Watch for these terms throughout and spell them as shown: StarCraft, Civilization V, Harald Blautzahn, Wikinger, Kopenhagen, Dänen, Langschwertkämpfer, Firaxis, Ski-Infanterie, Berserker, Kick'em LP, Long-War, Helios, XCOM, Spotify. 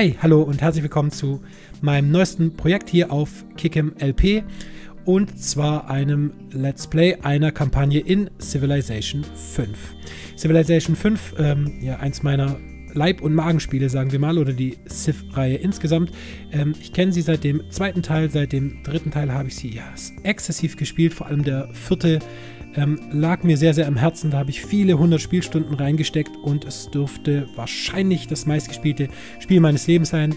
Hi, hallo und herzlich willkommen zu meinem neuesten Projekt hier auf Kick'em LP und zwar einem Let's Play einer Kampagne in Civilization 5. Civilization 5, ja, eins meiner Leib- und Magenspiele, sagen wir mal, oder die Civ-Reihe insgesamt. Ich kenne sie seit dem zweiten Teil, seit dem dritten Teil habe ich sie ja exzessiv gespielt, vor allem der vierte lag mir sehr, sehr am Herzen. Da habe ich viele hundert Spielstunden reingesteckt und es dürfte wahrscheinlich das meistgespielte Spiel meines Lebens sein.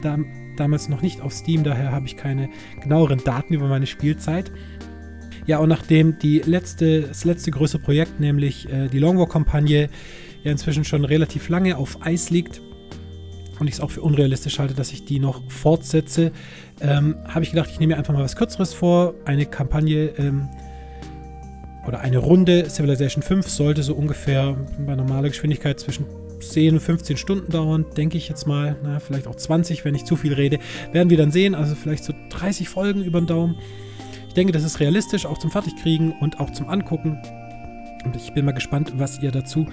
Damals noch nicht auf Steam, daher habe ich keine genaueren Daten über meine Spielzeit. Ja, und nachdem das letzte größere Projekt, nämlich die Long-War-Kampagne, ja inzwischen schon relativ lange auf Eis liegt und ich es auch für unrealistisch halte, dass ich die noch fortsetze, habe ich gedacht, ich nehme mir einfach mal was Kürzeres vor. Eine Kampagne oder eine Runde Civilization 5 sollte so ungefähr bei normaler Geschwindigkeit zwischen 10 und 15 Stunden dauern, denke ich jetzt mal. Na, vielleicht auch 20, wenn ich zu viel rede. Werden wir dann sehen, also vielleicht so 30 Folgen über den Daumen. Ich denke, das ist realistisch, auch zum Fertigkriegen und auch zum Angucken. Und ich bin mal gespannt, was ihr dazu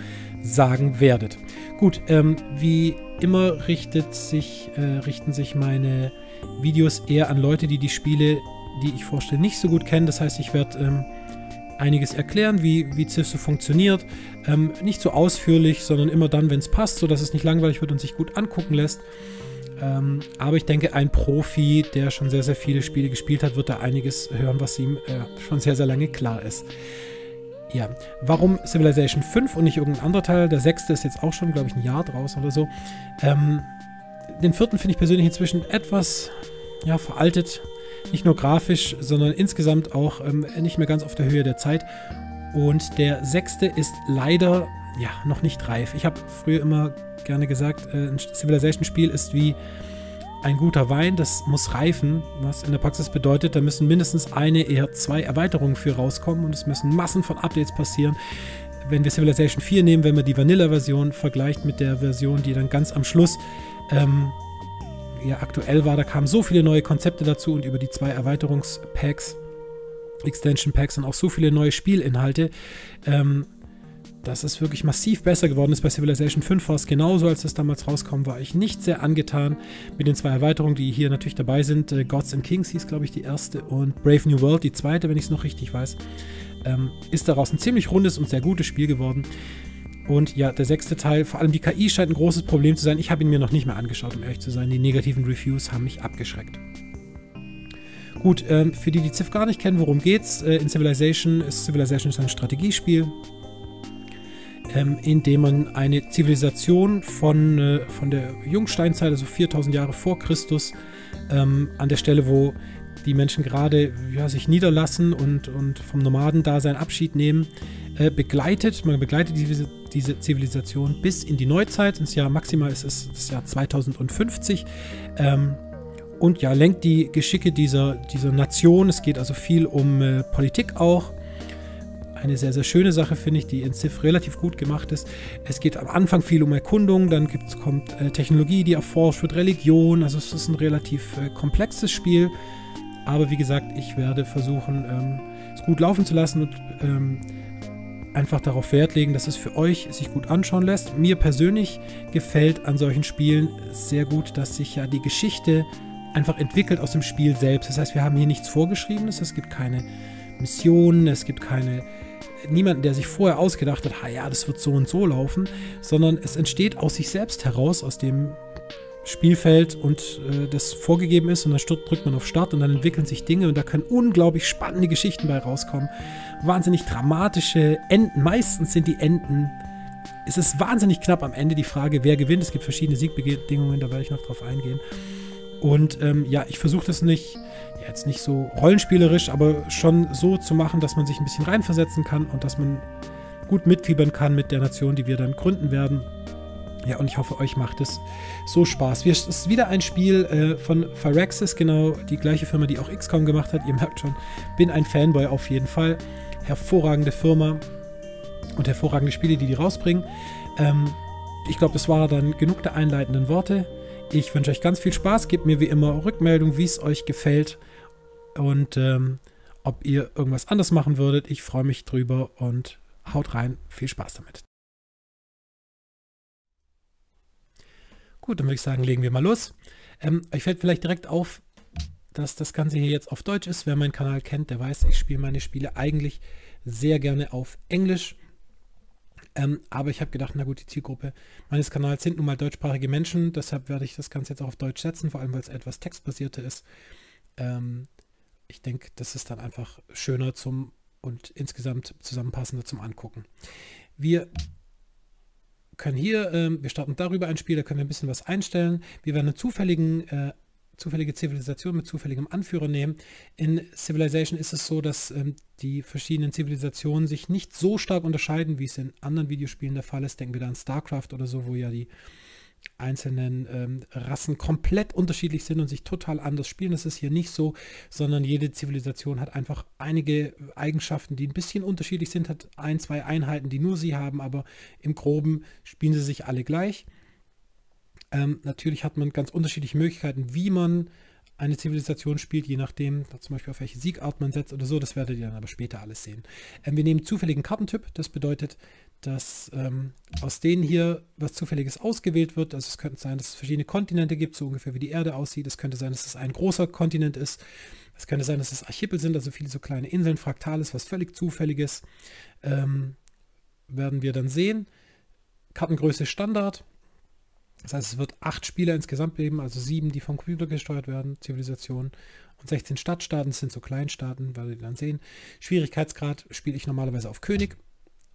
sagen werdet. Gut, wie immer richten sich meine Videos eher an Leute, die die Spiele, die ich vorstelle, nicht so gut kennen. Das heißt, ich werde einiges erklären, wie Civ so funktioniert. Nicht so ausführlich, sondern immer dann, wenn es passt, sodass es nicht langweilig wird und sich gut angucken lässt. Aber ich denke, ein Profi, der schon sehr, sehr viele Spiele gespielt hat, wird da einiges hören, was ihm schon sehr, sehr lange klar ist. Ja, warum Civilization 5 und nicht irgendein anderer Teil? Der sechste ist jetzt auch schon, glaube ich, ein Jahr draußen oder so. Den vierten finde ich persönlich inzwischen etwas, ja, veraltet. Nicht nur grafisch, sondern insgesamt auch nicht mehr ganz auf der Höhe der Zeit. Und der sechste ist leider, ja, noch nicht reif. Ich habe früher immer gerne gesagt, ein Civilization-Spiel ist wie ein guter Wein, das muss reifen, was in der Praxis bedeutet, da müssen mindestens eine, eher zwei Erweiterungen für rauskommen und es müssen Massen von Updates passieren. Wenn wir Civilization 4 nehmen, wenn man die Vanilla-Version vergleicht mit der Version, die dann ganz am Schluss ja aktuell war, da kamen so viele neue Konzepte dazu und über die zwei Erweiterungspacks, Extension-Packs und auch so viele neue Spielinhalte, dass es wirklich massiv besser geworden ist. Bei Civilization 5 war es genauso, als das damals rauskam, war ich nicht sehr angetan mit den zwei Erweiterungen, die hier natürlich dabei sind. Gods and Kings hieß, glaube ich, die erste und Brave New World, die zweite, wenn ich es noch richtig weiß. Ist daraus ein ziemlich rundes und sehr gutes Spiel geworden. Und ja, der sechste Teil, vor allem die KI scheint ein großes Problem zu sein. Ich habe ihn mir noch nicht mehr angeschaut, um ehrlich zu sein. Die negativen Reviews haben mich abgeschreckt. Gut, für die Civ gar nicht kennen, worum geht's? In Civilization ist ein Strategiespiel, indem man eine Zivilisation von der Jungsteinzeit, also 4000 Jahre vor Christus, an der Stelle, wo die Menschen gerade, ja, sich niederlassen und vom Nomadendasein Abschied nehmen, begleitet. Man begleitet diese Zivilisation bis in die Neuzeit, ins Jahr maximal ist es das Jahr 2050. Und ja, lenkt die Geschicke dieser Nation. Es geht also viel um Politik auch. Eine sehr, sehr schöne Sache, finde ich, die in Civ relativ gut gemacht ist. Es geht am Anfang viel um Erkundung, dann kommt Technologie, die erforscht wird, Religion. Also es ist ein relativ komplexes Spiel. Aber wie gesagt, ich werde versuchen, es gut laufen zu lassen und einfach darauf Wert legen, dass es für euch sich gut anschauen lässt. Mir persönlich gefällt an solchen Spielen sehr gut, dass sich ja die Geschichte einfach entwickelt aus dem Spiel selbst. Das heißt, wir haben hier nichts Vorgeschriebenes, es gibt keine Missionen, es gibt niemanden, der sich vorher ausgedacht hat, ah ja, das wird so und so laufen, sondern es entsteht aus sich selbst heraus, aus dem Spielfeld und das vorgegeben ist und dann drückt man auf Start und dann entwickeln sich Dinge und da können unglaublich spannende Geschichten bei rauskommen. Wahnsinnig dramatische Enden, meistens sind die Enden, es ist wahnsinnig knapp am Ende die Frage, wer gewinnt, es gibt verschiedene Siegbedingungen, da werde ich noch drauf eingehen. Und ja, ich versuche das jetzt nicht so rollenspielerisch, aber schon so zu machen, dass man sich ein bisschen reinversetzen kann und dass man gut mitfiebern kann mit der Nation, die wir dann gründen werden. Ja, und ich hoffe, euch macht es so Spaß. Es ist wieder ein Spiel von Firaxis, genau die gleiche Firma, die auch XCOM gemacht hat. Ihr merkt schon, bin ein Fanboy auf jeden Fall. Hervorragende Firma und hervorragende Spiele, die rausbringen. Ich glaube, das war dann genug der einleitenden Worte. Ich wünsche euch ganz viel Spaß, gebt mir wie immer Rückmeldung, wie es euch gefällt und ob ihr irgendwas anders machen würdet. Ich freue mich drüber und haut rein, viel Spaß damit. Gut, dann würde ich sagen, legen wir mal los. Euch fällt vielleicht direkt auf, dass das Ganze hier jetzt auf Deutsch ist. Wer meinen Kanal kennt, der weiß, ich spiele meine Spiele eigentlich sehr gerne auf Englisch. Aber ich habe gedacht, na gut, die Zielgruppe meines Kanals sind nun mal deutschsprachige Menschen. Deshalb werde ich das Ganze jetzt auch auf Deutsch setzen, vor allem, weil es etwas textbasierter ist. Ich denke, das ist dann einfach schöner zum und insgesamt zusammenpassender zum Angucken. Wir können hier, wir starten darüber ein Spiel, da können wir ein bisschen was einstellen. Wir werden eine zufällige Zivilisation mit zufälligem Anführer nehmen. In Civilization ist es so, dass die verschiedenen Zivilisationen sich nicht so stark unterscheiden, wie es in anderen Videospielen der Fall ist. Denken wir da an StarCraft oder so, wo ja die einzelnen Rassen komplett unterschiedlich sind und sich total anders spielen. Das ist hier nicht so, sondern jede Zivilisation hat einfach einige Eigenschaften, die ein bisschen unterschiedlich sind, hat ein, zwei Einheiten, die nur sie haben, aber im Groben spielen sie sich alle gleich. Natürlich hat man ganz unterschiedliche Möglichkeiten, wie man eine Zivilisation spielt, je nachdem, zum Beispiel auf welche Siegart man setzt oder so. Das werdet ihr dann aber später alles sehen. Wir nehmen zufälligen Kartentyp. Das bedeutet, dass aus denen hier was Zufälliges ausgewählt wird. Also es könnte sein, dass es verschiedene Kontinente gibt, so ungefähr wie die Erde aussieht. Es könnte sein, dass es ein großer Kontinent ist. Es könnte sein, dass es Archipel sind, also viele so kleine Inseln. Fraktales, was völlig Zufälliges. Werden wir dann sehen. Kartengröße Standard. Das heißt, es wird 8 Spieler insgesamt geben, also 7, die vom Computer gesteuert werden, Zivilisationen, und 16 Stadtstaaten, das sind so Kleinstaaten, werdet ihr dann sehen. Schwierigkeitsgrad spiele ich normalerweise auf König.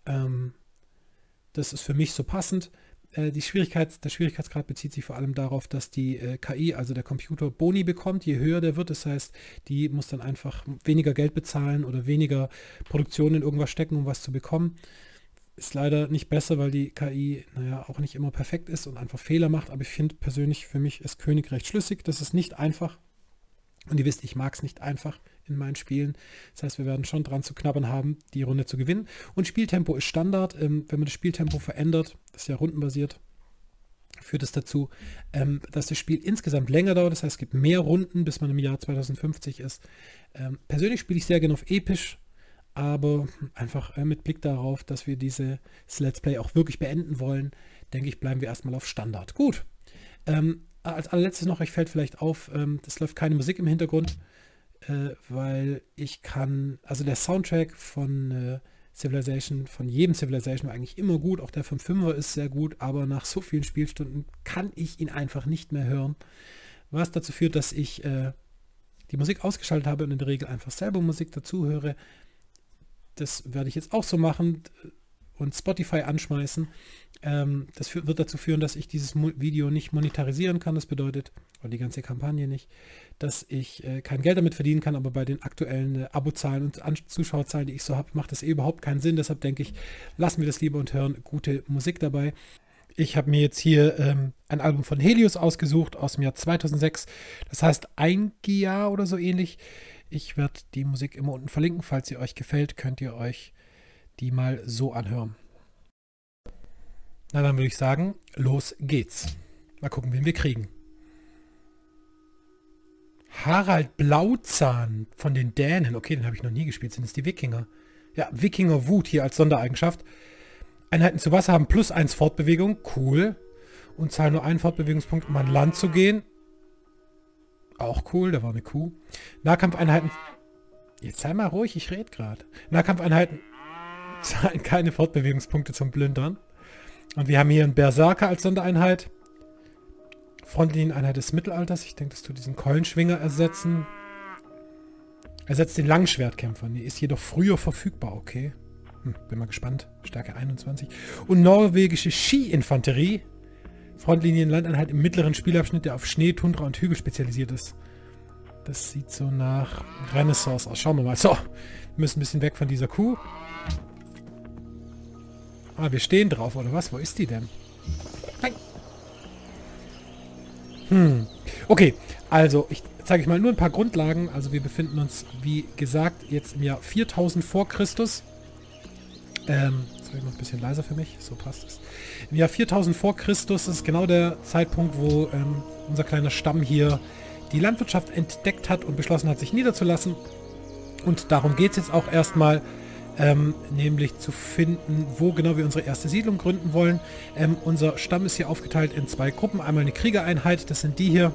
Das ist für mich so passend. Der Schwierigkeitsgrad bezieht sich vor allem darauf, dass die KI, also der Computer, Boni bekommt. Je höher der wird, das heißt, die muss dann einfach weniger Geld bezahlen oder weniger Produktion in irgendwas stecken, um was zu bekommen. Ist leider nicht besser, weil die KI, naja, auch nicht immer perfekt ist und einfach Fehler macht. Aber ich finde persönlich, für mich ist König recht schlüssig. Das ist nicht einfach. Und ihr wisst, ich mag es nicht einfach in meinen Spielen. Das heißt, wir werden schon dran zu knabbern haben, die Runde zu gewinnen. Und Spieltempo ist Standard. Wenn man das Spieltempo verändert, das ist ja rundenbasiert, führt es dazu, dass das Spiel insgesamt länger dauert. Das heißt, es gibt mehr Runden, bis man im Jahr 2050 ist. Persönlich spiele ich sehr gerne auf episch. Aber einfach mit Blick darauf, dass wir dieses Let's Play auch wirklich beenden wollen, denke ich, bleiben wir erstmal auf Standard. Gut. Als allerletztes noch, euch fällt vielleicht auf, es läuft keine Musik im Hintergrund, weil ich kann, also der Soundtrack von Civilization, von jedem Civilization war eigentlich immer gut, auch der vom 5er ist sehr gut, aber nach so vielen Spielstunden kann ich ihn einfach nicht mehr hören, was dazu führt, dass ich die Musik ausgeschaltet habe und in der Regel einfach selber Musik dazu höre. Das werde ich jetzt auch so machen und Spotify anschmeißen. Das wird dazu führen, dass ich dieses Video nicht monetarisieren kann. Das bedeutet, oder die ganze Kampagne nicht, dass ich kein Geld damit verdienen kann. Aber bei den aktuellen Abozahlen und Zuschauerzahlen, die ich so habe, macht das überhaupt keinen Sinn. Deshalb denke ich, lassen wir das lieber und hören gute Musik dabei. Ich habe mir jetzt hier ein Album von Helios ausgesucht aus dem Jahr 2006. Das heißt ein Jahr oder so ähnlich. Ich werde die Musik immer unten verlinken. Falls sie euch gefällt, könnt ihr euch die mal so anhören. Na dann würde ich sagen, los geht's. Mal gucken, wen wir kriegen. Harald Blautzahn von den Dänen. Okay, den habe ich noch nie gespielt. Sind es die Wikinger? Ja, Wikinger Wut hier als Sondereigenschaft. Einheiten zu Wasser haben +1 Fortbewegung. Cool. Und zahlen nur einen Fortbewegungspunkt, um an Land zu gehen. Auch cool, da war eine Kuh. Nahkampfeinheiten. Jetzt sei mal ruhig, ich rede gerade. Nahkampfeinheiten zahlen keine Fortbewegungspunkte zum Plündern. Und wir haben hier einen Berserker als Sondereinheit. Frontlinieneinheit des Mittelalters. Ich denke, dass du diesen Keulenschwinger ersetzen. Ersetzt den Langschwertkämpfer. Nee, ist jedoch früher verfügbar, okay. Bin mal gespannt. Stärke 21. Und norwegische Ski-Infanterie. Frontlinien-Landeinheit im mittleren Spielabschnitt, der auf Schnee, Tundra und Hügel spezialisiert ist. Das sieht so nach Renaissance aus. Schauen wir mal. So, wir müssen ein bisschen weg von dieser Kuh. Ah, wir stehen drauf, oder was? Wo ist die denn? Nein. Okay, also ich zeige euch mal nur ein paar Grundlagen. Also wir befinden uns, wie gesagt, jetzt im Jahr 4000 vor Christus. Noch ein bisschen leiser für mich, so passt es. Im Jahr 4000 vor Christus ist genau der Zeitpunkt, wo unser kleiner Stamm hier die Landwirtschaft entdeckt hat und beschlossen hat, sich niederzulassen. Und darum geht es jetzt auch erstmal, nämlich zu finden, wo genau wir unsere erste Siedlung gründen wollen. Unser Stamm ist hier aufgeteilt in 2 Gruppen. Einmal eine Kriegereinheit, das sind die hier,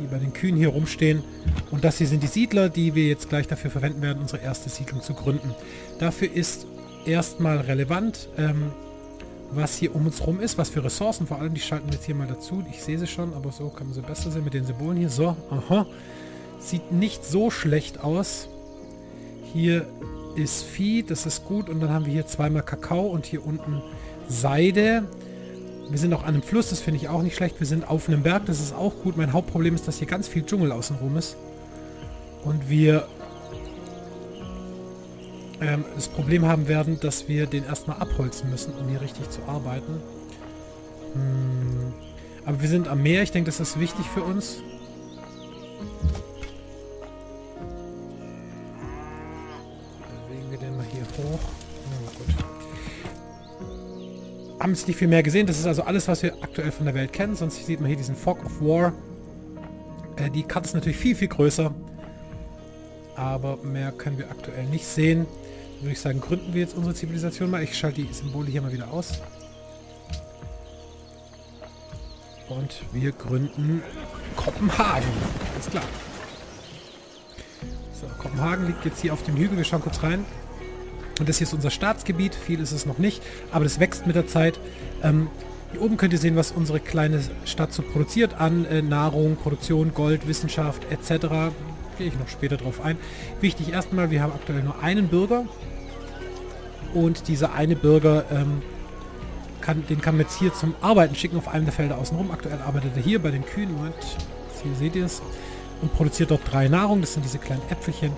die bei den Kühen hier rumstehen. Und das hier sind die Siedler, die wir jetzt gleich dafür verwenden werden, unsere erste Siedlung zu gründen. Dafür ist erstmal relevant, was hier um uns rum ist, was für Ressourcen, vor allem die schalten wir jetzt hier mal dazu. Ich sehe sie schon, aber so kann man sie besser sehen mit den Symbolen hier. So, aha. Sieht nicht so schlecht aus. Hier ist Vieh, das ist gut. Und dann haben wir hier zweimal Kakao und hier unten Seide. Wir sind auch an einem Fluss, das finde ich auch nicht schlecht. Wir sind auf einem Berg, das ist auch gut. Mein Hauptproblem ist, dass hier ganz viel Dschungel außenrum ist. Und wir das Problem haben werden, dass wir den erstmal abholzen müssen, um hier richtig zu arbeiten. Aber wir sind am Meer, ich denke, das ist wichtig für uns. Bewegen wir den mal hier hoch. Haben jetzt nicht viel mehr gesehen. Das ist also alles, was wir aktuell von der Welt kennen. Sonst sieht man hier diesen Fog of War. Die Karte ist natürlich viel, viel größer. Aber mehr können wir aktuell nicht sehen. Dann würde ich sagen, gründen wir jetzt unsere Zivilisation mal. Ich schalte die Symbole hier mal wieder aus. Und wir gründen Kopenhagen. Alles klar. So, Kopenhagen liegt jetzt hier auf dem Hügel. Wir schauen kurz rein. Und das hier ist unser Staatsgebiet. Viel ist es noch nicht, aber das wächst mit der Zeit. Hier oben könnt ihr sehen, was unsere kleine Stadt so produziert an Nahrung, Produktion, Gold, Wissenschaft etc. Gehe ich noch später drauf ein. Wichtig erstmal, wir haben aktuell nur einen Bürger. Und dieser eine Bürger, den kann man jetzt hier zum Arbeiten schicken auf einem der Felder außenrum. Aktuell arbeitet er hier bei den Kühen. Moment, hier seht ihr es. Und produziert dort 3 Nahrung. Das sind diese kleinen Äpfelchen.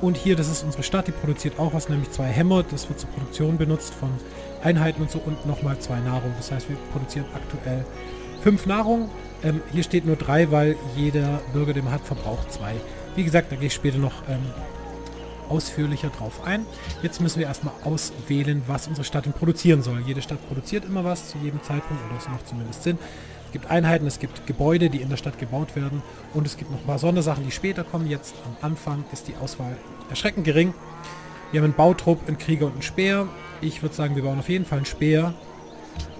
Und hier, das ist unsere Stadt, die produziert auch was, nämlich 2 Hämmer. Das wird zur Produktion benutzt von Einheiten und so und nochmal 2 Nahrung. Das heißt, wir produzieren aktuell 5 Nahrung. Hier steht nur 3, weil jeder Bürger, den man hat, verbraucht 2. Wie gesagt, da gehe ich später noch ausführlicher drauf ein. Jetzt müssen wir erstmal auswählen, was unsere Stadt denn produzieren soll. Jede Stadt produziert immer was zu jedem Zeitpunkt, oder es macht zumindest Sinn. Es gibt Einheiten, es gibt Gebäude, die in der Stadt gebaut werden und es gibt noch ein paar Sondersachen, die später kommen. Jetzt am Anfang ist die Auswahl erschreckend gering. Wir haben einen Bautrupp, einen Krieger und einen Speer. Ich würde sagen, wir bauen auf jeden Fall einen Speer.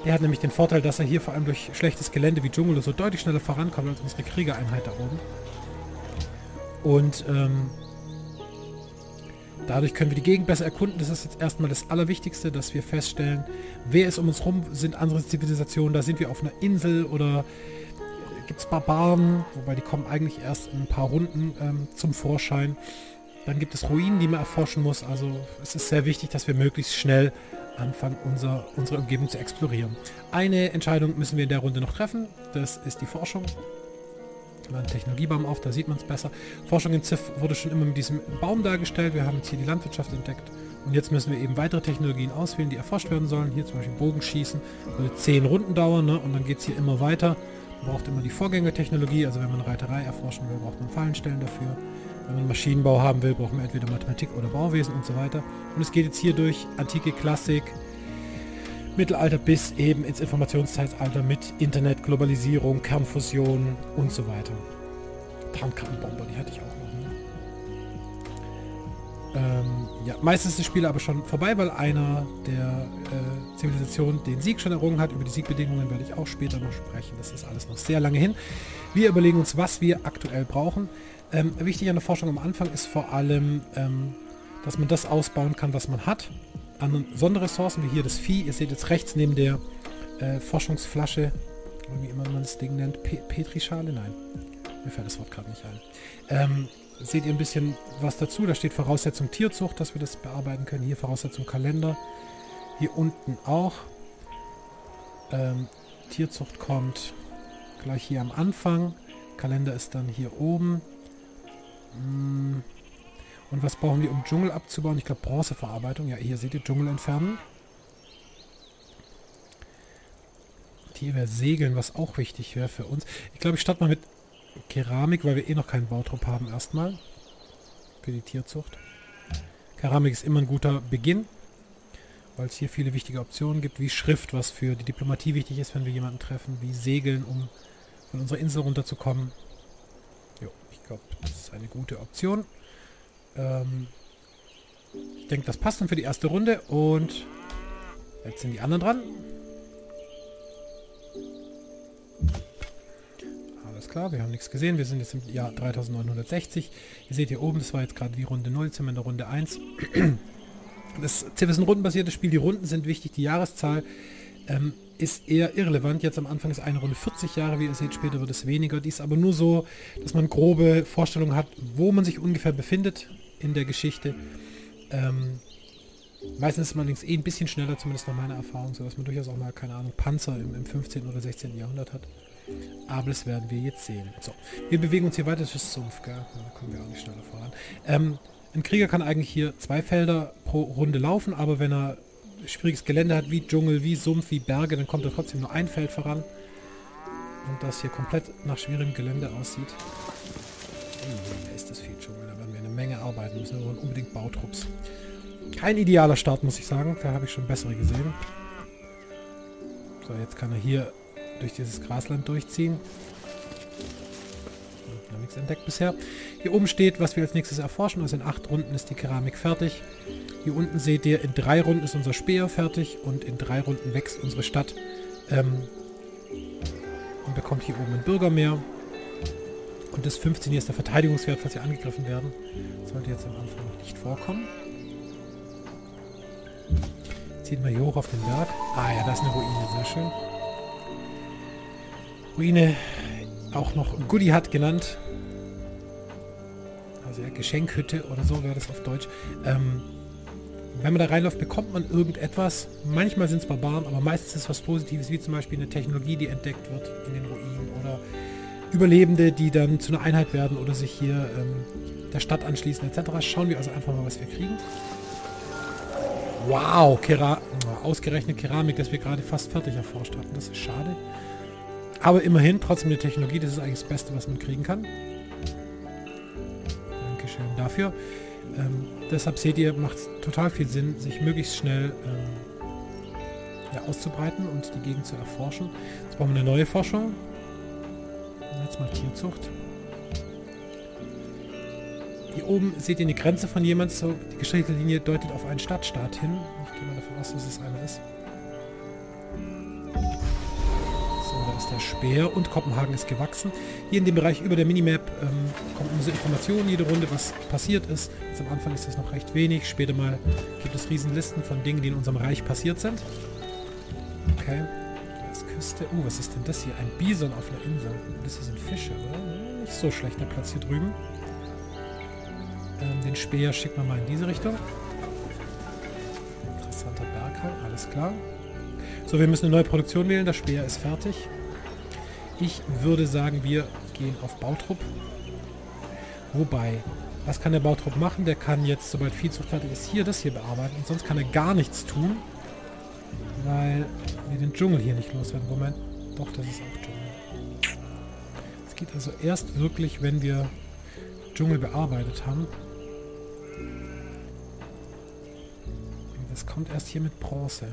Der hat nämlich den Vorteil, dass er hier vor allem durch schlechtes Gelände wie Dschungel so deutlich schneller vorankommt als unsere Kriegereinheit da oben. Und dadurch können wir die Gegend besser erkunden. Das ist jetzt erstmal das Allerwichtigste, dass wir feststellen, wer ist um uns rum, sind andere Zivilisationen, da sind wir auf einer Insel oder gibt es Barbaren, wobei die kommen eigentlich erst in ein paar Runden zum Vorschein. Dann gibt es Ruinen, die man erforschen muss. Also es ist sehr wichtig, dass wir möglichst schnell anfangen, unsere Umgebung zu explorieren. Eine Entscheidung müssen wir in der Runde noch treffen, das ist die Forschung. Einen Technologiebaum auf, da sieht man es besser. Forschung in Civ wurde schon immer mit diesem Baum dargestellt. Wir haben jetzt hier die Landwirtschaft entdeckt. Und jetzt müssen wir eben weitere Technologien auswählen, die erforscht werden sollen. Hier zum Beispiel Bogenschießen. Würde 10 Runden dauern, ne? Und dann geht es hier immer weiter. Man braucht immer die Vorgängertechnologie. Also wenn man Reiterei erforschen will, braucht man Fallenstellen dafür. Wenn man Maschinenbau haben will, braucht man entweder Mathematik oder Bauwesen und so weiter. Und es geht jetzt hier durch antike Klassik, Mittelalter bis eben ins Informationszeitalter mit Internet, Globalisierung, Kernfusion und so weiter. Tarnkartenbomber, die hatte ich auch noch. Ja, meistens ist das Spiel aber schon vorbei, weil einer der Zivilisation den Sieg schon errungen hat. Über die Siegbedingungen werde ich auch später noch sprechen. Das ist alles noch sehr lange hin. Wir überlegen uns, was wir aktuell brauchen. Wichtig an der Forschung am Anfang ist vor allem, dass man das ausbauen kann, was man hat. An Sonderressourcen, wie hier das Vieh. Ihr seht jetzt rechts neben der Forschungsflasche, wie immer man das Ding nennt, Petrischale? Nein, mir fällt das Wort gerade nicht ein. Seht ihr ein bisschen was dazu. Da steht Voraussetzung Tierzucht, dass wir das bearbeiten können. Hier Voraussetzung Kalender. Hier unten auch. Tierzucht kommt gleich hier am Anfang. Kalender ist dann hier oben. Und was brauchen wir, um Dschungel abzubauen? Ich glaube, Bronzeverarbeitung. Ja, hier seht ihr, Dschungel entfernen. Hier wäre Segeln, was auch wichtig wäre für uns. Ich glaube, ich starte mal mit Keramik, weil wir eh noch keinen Bautrupp haben erstmal. Für die Tierzucht. Keramik ist immer ein guter Beginn, weil es hier viele wichtige Optionen gibt, wie Schrift, was für die Diplomatie wichtig ist, wenn wir jemanden treffen, wie Segeln, um von unserer Insel runterzukommen. Jo, ich glaube, das ist eine gute Option. Ich denke, das passt dann für die erste Runde und jetzt sind die anderen dran. Alles klar, wir haben nichts gesehen. Wir sind jetzt im Jahr 3960. Ihr seht hier oben, das war jetzt gerade die Runde 0, sind wir in der Runde 1. Das Civ ist ein rundenbasiertes Spiel. Die Runden sind wichtig. Die Jahreszahl ist eher irrelevant. Jetzt am Anfang ist eine Runde 40 Jahre, wie ihr seht, später wird es weniger. Die ist aber nur so, dass man grobe Vorstellungen hat, wo man sich ungefähr befindet in der Geschichte. Meistens ist man allerdings eh ein bisschen schneller, zumindest nach meiner Erfahrung, sodass man durchaus auch mal, keine Ahnung, Panzer im 15. oder 16. Jahrhundert hat. Aber das werden wir jetzt sehen. So, wir bewegen uns hier weiter, das ist Sumpf, gell? Da kommen wir auch nicht schneller voran. Ein Krieger kann eigentlich hier 2 Felder pro Runde laufen, aber wenn er schwieriges Gelände hat, wie Dschungel, wie Sumpf, wie Berge, dann kommt er trotzdem nur ein Feld voran. Und das hier komplett nach schwierigem Gelände aussieht. Da ist das viel Dschungel, da werden wir eine Menge arbeiten müssen, aber unbedingt Bautrupps. Kein idealer Start, muss ich sagen. Da habe ich schon bessere gesehen. So, jetzt kann er hier durch dieses Grasland durchziehen. Ich habe nichts entdeckt bisher. Hier oben steht, was wir als nächstes erforschen. Also in 8 Runden ist die Keramik fertig. Hier unten seht ihr, in 3 Runden ist unser Speer fertig und in 3 Runden wächst unsere Stadt. Und bekommt hier oben ein Bürgermeer. Und das 15 hier ist der Verteidigungswert, falls wir angegriffen werden. Das sollte jetzt am Anfang noch nicht vorkommen. Ziehen wir hier hoch auf den Berg. Ah ja, das ist eine Ruine, sehr schön. Ruine, auch noch Goodie Hut genannt. Also ja, Geschenkhütte oder so wäre das auf Deutsch. Wenn man da reinläuft, bekommt man irgendetwas. Manchmal sind es Barbaren, aber meistens ist es was Positives, wie zum Beispiel eine Technologie, die entdeckt wird in den Ruinen. Oder Überlebende, die dann zu einer Einheit werden oder sich hier der Stadt anschließen etc. Schauen wir also einfach mal, was wir kriegen. Wow, ausgerechnet Keramik, das wir gerade fast fertig erforscht hatten. Das ist schade. Aber immerhin, trotzdem eine Technologie, das ist eigentlich das Beste, was man kriegen kann. Dankeschön dafür. Deshalb seht ihr, macht es total viel Sinn, sich möglichst schnell auszubreiten und die Gegend zu erforschen. Jetzt brauchen wir eine neue Forschung. Jetzt mal Tierzucht. Hier oben seht ihr eine Grenze von jemandem, so die gestrichelte Linie deutet auf einen Stadtstaat hin. Ich gehe mal davon aus, dass es einer ist. So, da ist der Speer und Kopenhagen ist gewachsen. Hier in dem Bereich über der Minimap kommen unsere Informationen jede Runde, was passiert ist. Jetzt am Anfang ist das noch recht wenig, später mal gibt es Riesenlisten von Dingen, die in unserem Reich passiert sind. Okay, da ist Küste. Oh, was ist denn das hier? Ein Bison auf einer Insel. Das hier sind Fische, oder? Nicht so schlecht, der Platz hier drüben. Den Speer schickt man mal in diese Richtung. Interessanter Berghang, alles klar. So, wir müssen eine neue Produktion wählen. Der Speer ist fertig. Ich würde sagen, wir gehen auf Bautrupp. Wobei, was kann der Bautrupp machen? Der kann jetzt, sobald Viehzucht fertig ist, hier das hier bearbeiten. Und sonst kann er gar nichts tun, weil wir den Dschungel hier nicht loswerden. Moment, doch, das ist auch Dschungel. Es geht also erst wirklich, wenn wir Dschungel bearbeitet haben. Das kommt erst hier mit Bronze.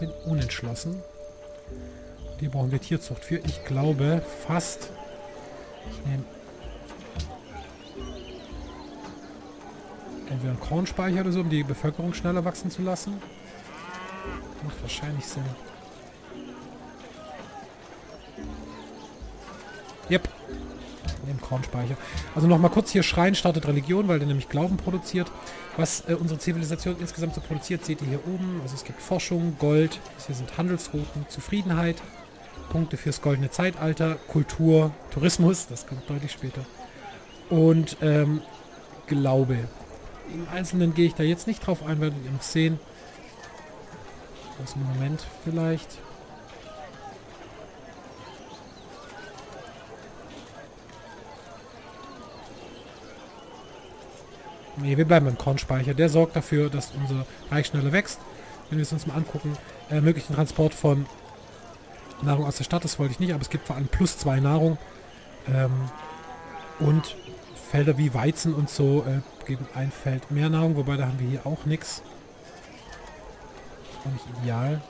Bin unentschlossen. Und hier brauchen wir Tierzucht für. Ich glaube fast. Ich nehme entweder einen Kornspeicher oder so, um die Bevölkerung schneller wachsen zu lassen. Macht wahrscheinlich Sinn. Yep. Im Kornspeicher. Also nochmal kurz hier Schrein startet Religion, weil der nämlich Glauben produziert. Was unsere Zivilisation insgesamt so produziert, seht ihr hier oben. Also es gibt Forschung, Gold, das hier sind Handelsrouten, Zufriedenheit, Punkte fürs goldene Zeitalter, Kultur, Tourismus, das kommt deutlich später. Und Glaube. Im Einzelnen gehe ich da jetzt nicht drauf ein, werdet ihr noch sehen. Das Monument vielleicht. Nee, wir bleiben beim Kornspeicher. Der sorgt dafür, dass unser Reich schneller wächst. Wenn wir es uns mal angucken, ermöglicht den Transport von Nahrung aus der Stadt. Das wollte ich nicht, aber es gibt vor allem +2 Nahrung. Und Felder wie Weizen und so geben ein Feld mehr Nahrung. Wobei, da haben wir hier auch nichts. Auch nicht ideal.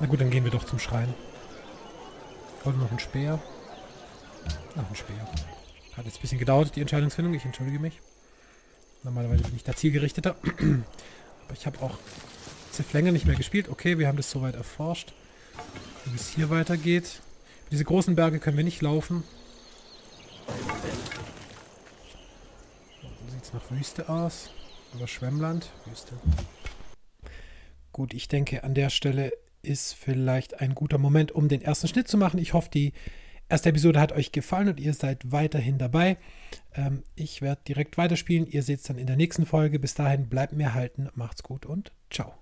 Na gut, dann gehen wir doch zum Schrein. Und noch ein Speer. Noch ein Speer. Hat jetzt ein bisschen gedauert, die Entscheidungsfindung. Ich entschuldige mich. Normalerweise bin ich da zielgerichteter. Aber ich habe auch länger nicht mehr gespielt. Okay, wir haben das soweit erforscht. Wie es hier weitergeht. Diese großen Berge können wir nicht laufen. Sieht es nach Wüste aus. Über Schwemmland. Wüste. Gut, ich denke, an der Stelle ist vielleicht ein guter Moment, um den ersten Schnitt zu machen. Ich hoffe, die erste Episode hat euch gefallen und ihr seid weiterhin dabei. Ich werde direkt weiterspielen. Ihr seht es dann in der nächsten Folge. Bis dahin, bleibt mir halten. Macht's gut und ciao.